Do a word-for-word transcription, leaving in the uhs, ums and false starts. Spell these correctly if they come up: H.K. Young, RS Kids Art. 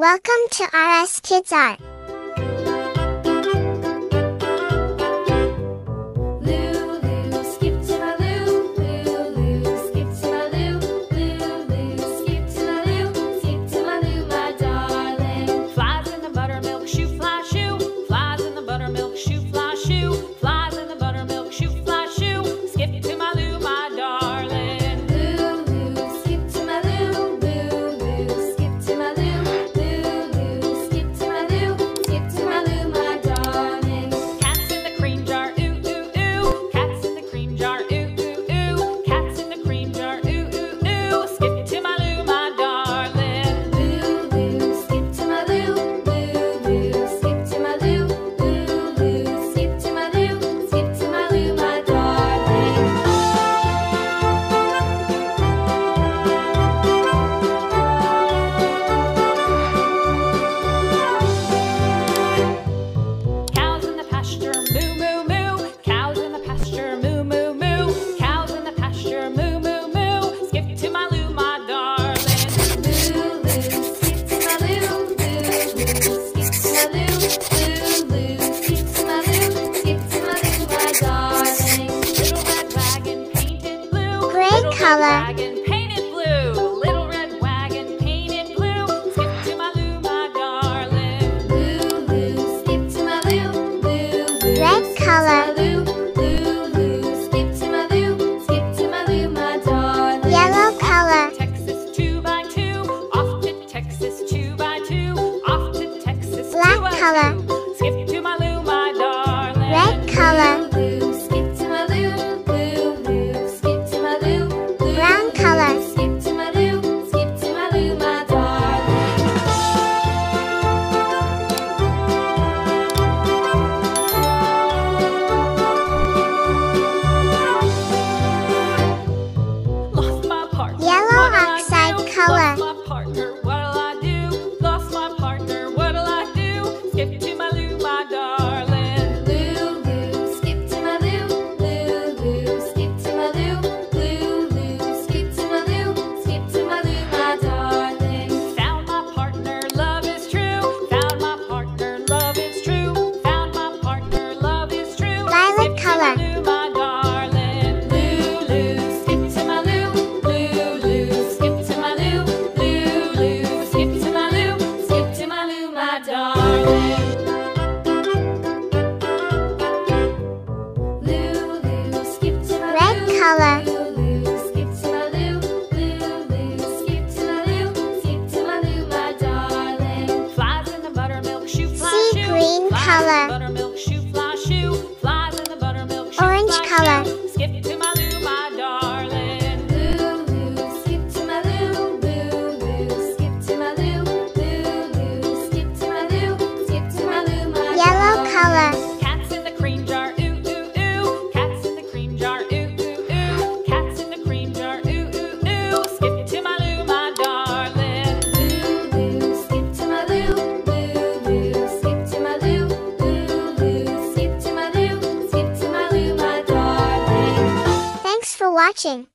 Welcome to R S Kids Art. Color. Watching.